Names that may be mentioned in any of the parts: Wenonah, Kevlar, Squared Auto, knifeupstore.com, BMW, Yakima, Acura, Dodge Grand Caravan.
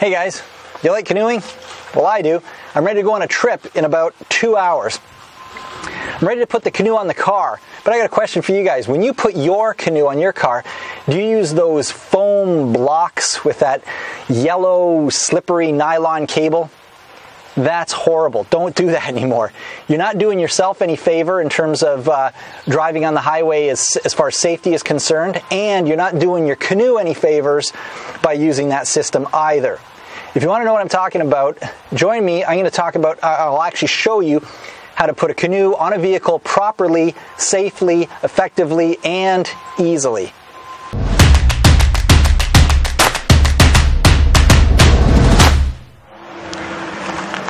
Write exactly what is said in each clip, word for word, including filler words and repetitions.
Hey guys, do you like canoeing? Well, I do. I'm ready to go on a trip in about two hours. I'm ready to put the canoe on the car, but I got a question for you guys. When you put your canoe on your car, do you use those foam blocks with that yellow, slippery nylon cable? That's horrible. Don't do that anymore. You're not doing yourself any favor in terms of uh, driving on the highway as, as far as safety is concerned, and you're not doing your canoe any favors by using that system either. If you want to know what I'm talking about, join me. I'm going to talk about, uh, I'll actually show you how to put a canoe on a vehicle properly, safely, effectively, and easily.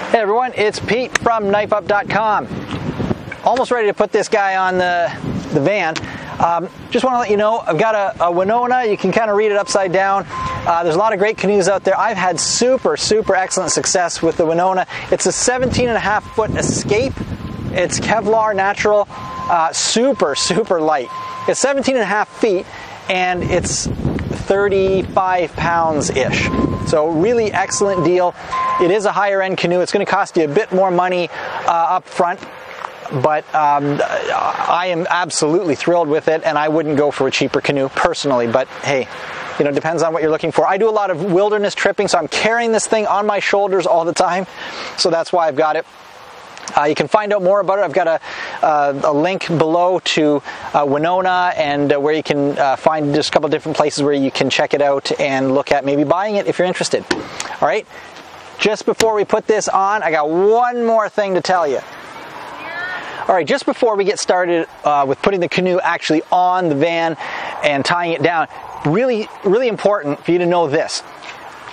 Hey everyone, it's Pete from knife up dot com. Almost ready to put this guy on the, the van. Um, just want to let you know, I've got a, a Wenonah. You can kind of read it upside down. Uh, there's a lot of great canoes out there. I've had super, super excellent success with the Wenonah. It's a seventeen and a half foot Escape. It's Kevlar natural, uh, super, super light. It's seventeen and a half feet and it's thirty-five pounds-ish. So really excellent deal. It is a higher end canoe. It's going to cost you a bit more money uh, up front, but um, I am absolutely thrilled with it, and I wouldn't go for a cheaper canoe personally, but hey, you know, depends on what you're looking for. I do a lot of wilderness tripping, so I'm carrying this thing on my shoulders all the time, so that's why I've got it. Uh, you can find out more about it. I've got a, uh, a link below to uh, Wenonah and uh, where you can uh, find just a couple different places where you can check it out and look at maybe buying it if you're interested. All right, just before we put this on, I got one more thing to tell you. All right, just before we get started uh, with putting the canoe actually on the van and tying it down, really, really important for you to know this.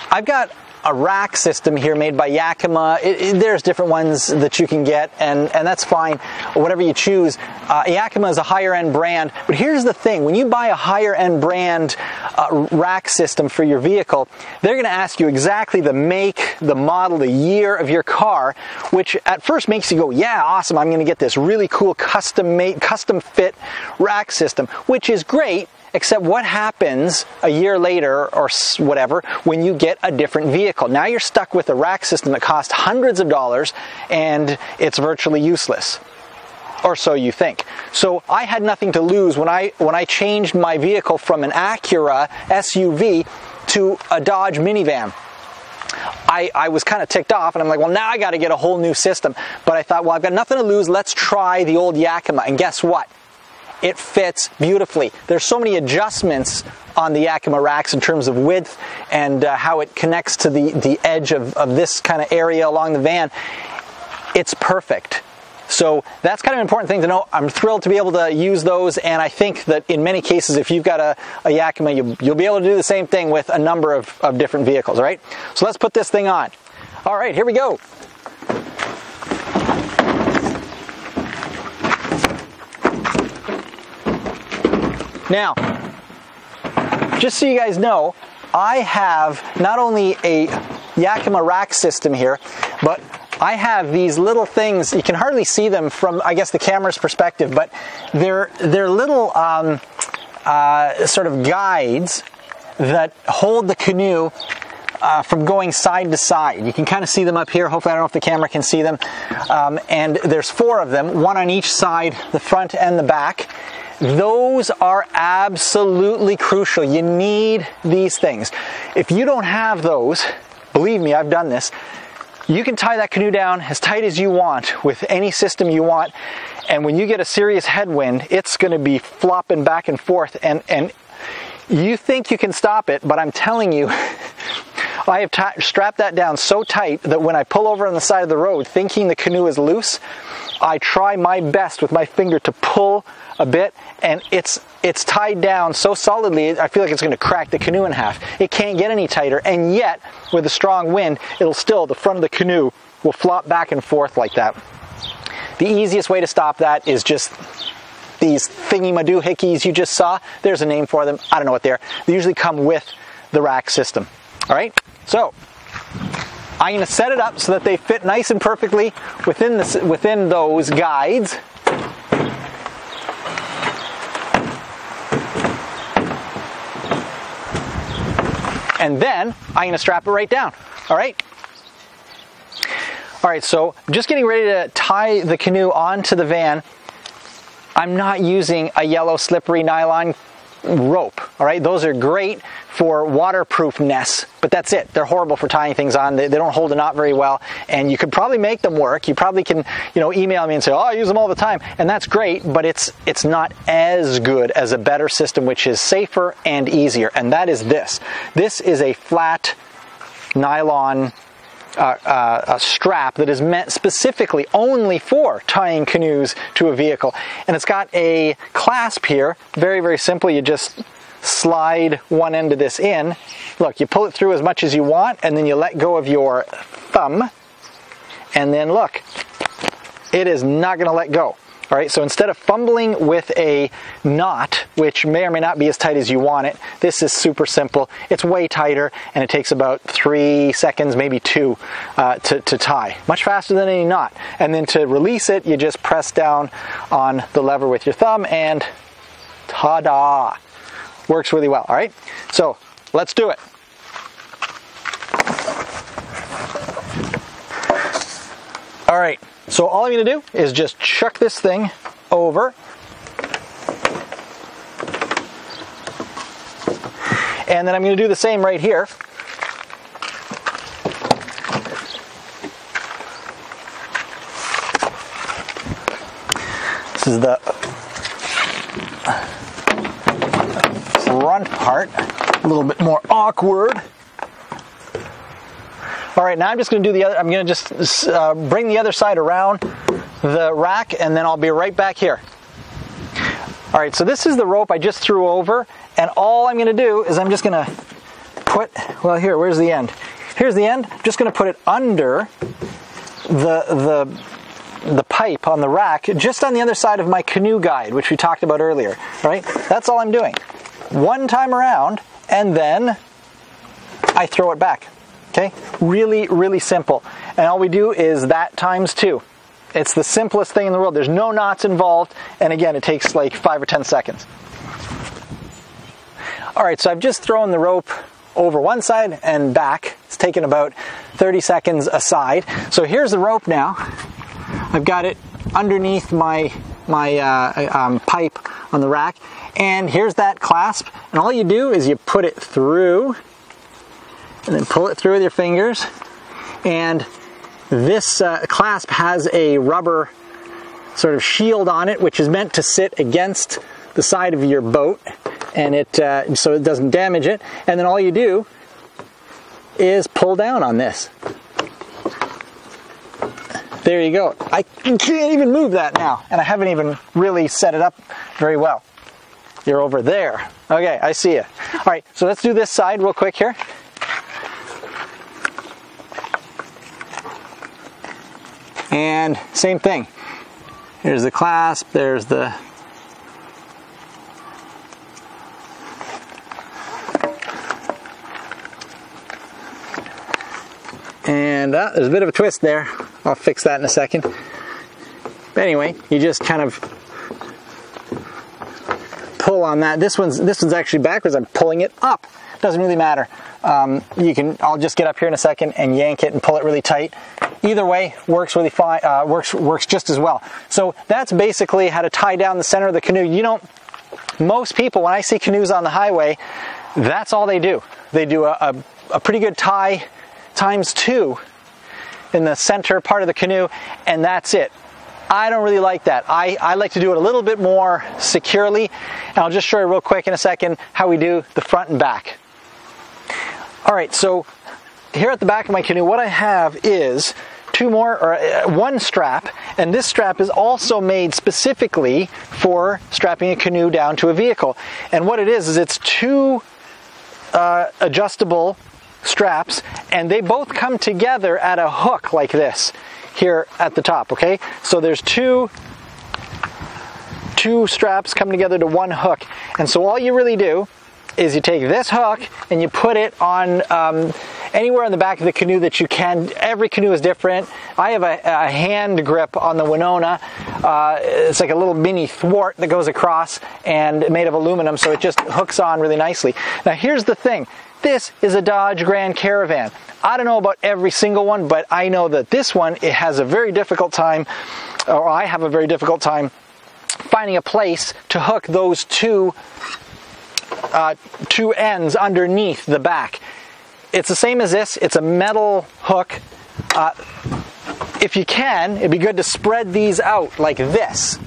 I've got a rack system here made by Yakima. It, it, there's different ones that you can get, and, and that's fine, whatever you choose. Uh, Yakima is a higher end brand, but here's the thing. When you buy a higher end brand uh, rack system for your vehicle, they're going to ask you exactly the make, the model, the year of your car, which at first makes you go, yeah, awesome, I'm going to get this really cool custom made, custom fit rack system, which is great. Except what happens a year later or whatever when you get a different vehicle? Now you're stuck with a rack system that costs hundreds of dollars and it's virtually useless. Or so you think. So I had nothing to lose when I, when I changed my vehicle from an Acura S U V to a Dodge minivan. I, I was kind of ticked off, and I'm like, well, now I got to get a whole new system. But I thought, well, I've got nothing to lose. Let's try the old Yakima. And guess what? It fits beautifully. There's so many adjustments on the Yakima racks in terms of width and uh, how it connects to the, the edge of, of this kind of area along the van. It's perfect. So that's kind of an important thing to know. I'm thrilled to be able to use those, and I think that in many cases, if you've got a, a Yakima, you, you'll be able to do the same thing with a number of, of different vehicles, right? So let's put this thing on. All right, here we go. Now, just so you guys know, I have not only a Yakima rack system here, but I have these little things. You can hardly see them from, I guess, the camera's perspective, but they're, they're little um, uh, sort of guides that hold the canoe Uh, from going side to side. You can kind of see them up here. Hopefully, I don't know if the camera can see them. Um, and there's four of them, one on each side, the front and the back. Those are absolutely crucial. You need these things. If you don't have those, believe me, I've done this, you can tie that canoe down as tight as you want with any system you want. And when you get a serious headwind, it's going to be flopping back and forth. And, and you think you can stop it, but I'm telling you, I have strapped that down so tight that when I pull over on the side of the road thinking the canoe is loose, I try my best with my finger to pull a bit, and it's it's tied down so solidly I feel like it's going to crack the canoe in half. It can't get any tighter, and yet with a strong wind, it'll still, the front of the canoe will flop back and forth like that. The easiest way to stop that is just these thingy-ma-doo-hickeys you just saw. There's a name for them. I don't know what they are. They usually come with the rack system. All right, so I'm going to set it up so that they fit nice and perfectly within this, within those guides. and then I'm gonna strap it right down, all right? All right, so just getting ready to tie the canoe onto the van. I'm not using a yellow slippery nylon rope, all right? Those are great for waterproofness, but that's it. They're horrible for tying things on. They, they don't hold a knot very well, and you could probably make them work. You probably can, you know, email me and say, oh, I use them all the time, and that's great, but it's, it's not as good as a better system, which is safer and easier, and that is this. This is a flat nylon Uh, uh, a strap that is meant specifically only for tying canoes to a vehicle. And it's got a clasp here. Very, very simple. You just slide one end of this in. Look, you pull it through as much as you want, and then you let go of your thumb. And then look, it is not going to let go. All right, so instead of fumbling with a knot, which may or may not be as tight as you want it, this is super simple. It's way tighter, and it takes about three seconds, maybe two, uh, to, to tie. Much faster than any knot. And then to release it, you just press down on the lever with your thumb, and ta-da! Works really well, all right? So, let's do it. All right. So all I'm going to do is just chuck this thing over, and then I'm going to do the same right here. This is the front part, a little bit more awkward. All right, now I'm just going to do the other, I'm going to just uh, bring the other side around the rack, and then I'll be right back here. All right, so this is the rope I just threw over, and all I'm going to do is I'm just going to put, well here, where's the end? Here's the end. I'm just going to put it under the, the, the pipe on the rack, just on the other side of my canoe guide, which we talked about earlier, all right? That's all I'm doing. One time around, and then I throw it back. Okay, really, really simple. And all we do is that times two. It's the simplest thing in the world. There's no knots involved. And again, it takes like five or ten seconds. All right, so I've just thrown the rope over one side and back. It's taken about thirty seconds a side. So here's the rope now. I've got it underneath my, my uh, um, pipe on the rack. And here's that clasp. And all you do is you put it through, and then pull it through with your fingers. And this uh, clasp has a rubber sort of shield on it, which is meant to sit against the side of your boat, and it uh, so it doesn't damage it. And then all you do is pull down on this. There you go. I can't even move that now, and I haven't even really set it up very well. You're over there. Okay, I see you. All right, so let's do this side real quick here. And same thing. Here's the clasp, there's the... And uh, there's a bit of a twist there. I'll fix that in a second. But anyway, you just kind of pull on that. This one's, this one's actually backwards. I'm pulling it up. Doesn't really matter. Um, you can, I'll just get up here in a second and yank it and pull it really tight. Either way, works really fine, uh, works, works just as well. So that's basically how to tie down the center of the canoe. You know, most people, when I see canoes on the highway, that's all they do. They do a, a, a pretty good tie times two in the center part of the canoe, and that's it. I don't really like that. I, I like to do it a little bit more securely, and I'll just show you real quick in a second how we do the front and back. All right, so here at the back of my canoe, what I have is two more, or uh, one strap, and this strap is also made specifically for strapping a canoe down to a vehicle. And what it is, is it's two uh, adjustable straps, and they both come together at a hook like this here at the top, okay? So there's two, two straps come together to one hook. And so all you really do is you take this hook and you put it on um, anywhere on the back of the canoe that you can. Every canoe is different. I have a, a hand grip on the Wenonah. Uh, it's like a little mini thwart that goes across and made of aluminum, so it just hooks on really nicely. Now here's the thing. This is a Dodge Grand Caravan. I don't know about every single one, but I know that this one, it has a very difficult time, or I have a very difficult time finding a place to hook those two uh, two ends underneath the back. It's the same as this. It's a metal hook. Uh, if you can, it'd be good to spread these out like this.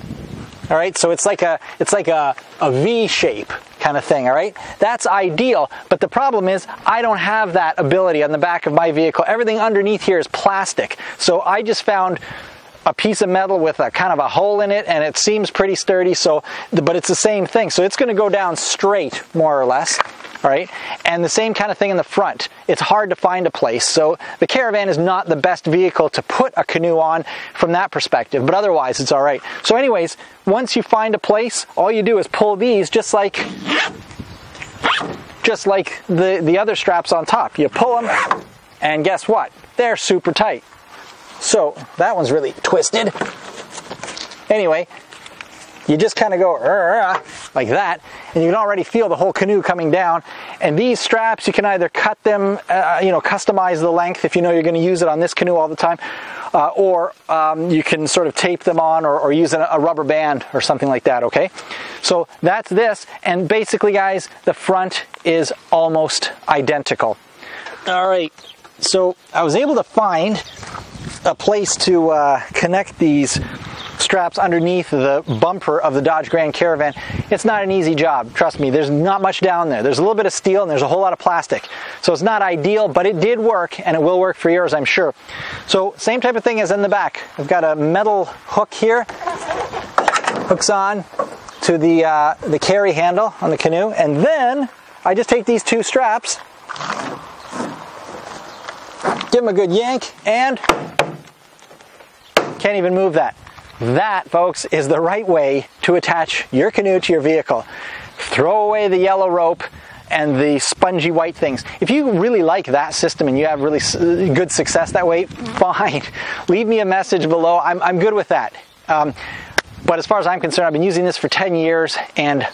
All right, so it's like a it's like a, a V shape kind of thing. All right, that's ideal. But the problem is, I don't have that ability on the back of my vehicle. Everything underneath here is plastic. So I just found a piece of metal with a kind of a hole in it, and it seems pretty sturdy. So, but it's the same thing. So it's going to go down straight, more or less. All right, and the same kind of thing in the front. It's hard to find a place, so the Caravan is not the best vehicle to put a canoe on from that perspective, but otherwise it's all right. So anyways, once you find a place, all you do is pull these just like just like the the other straps on top. You pull them, and guess what? They're super tight. So that one's really twisted. Anyway, you just kind of go like that, and you can already feel the whole canoe coming down. And these straps, you can either cut them, uh, you know, customize the length if you know you're going to use it on this canoe all the time, uh, or um, you can sort of tape them on, or, or use a rubber band or something like that, okay? So that's this, and basically, guys, the front is almost identical. All right, so I was able to find a place to uh, connect these straps underneath the bumper of the Dodge Grand Caravan. It's not an easy job, trust me. There's not much down there. There's a little bit of steel and there's a whole lot of plastic. So it's not ideal, but it did work, and it will work for yours, I'm sure. So same type of thing as in the back. I've got a metal hook here, hooks on to the, uh, the carry handle on the canoe, and then I just take these two straps, give them a good yank, and can't even move that. That, folks, is the right way to attach your canoe to your vehicle. Throw away the yellow rope and the spongy white things. If you really like that system and you have really good success that way, fine. Leave me a message below. I'm, I'm good with that. Um, but as far as I'm concerned, I've been using this for ten years, and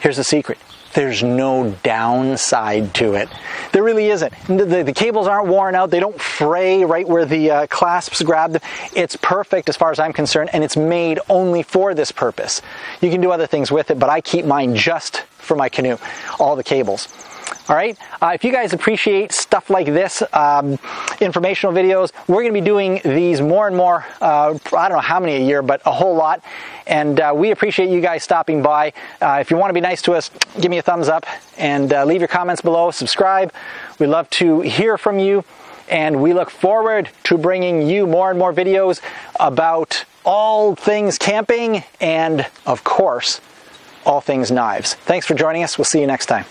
here's the secret. There's no downside to it. There really isn't. The, the, the cables aren't worn out. They don't fray right where the uh, clasps grab them. It's perfect as far as I'm concerned, and it's made only for this purpose. You can do other things with it, but I keep mine just for my canoe, all the cables. All right, uh, if you guys appreciate stuff like this, um, informational videos, we're gonna be doing these more and more, uh, I don't know how many a year, but a whole lot. And uh, we appreciate you guys stopping by. Uh, if you wanna be nice to us, give me a thumbs up, and uh, leave your comments below, subscribe. We'd love to hear from you, and we look forward to bringing you more and more videos about all things camping and, of course, all things knives. Thanks for joining us. We'll see you next time.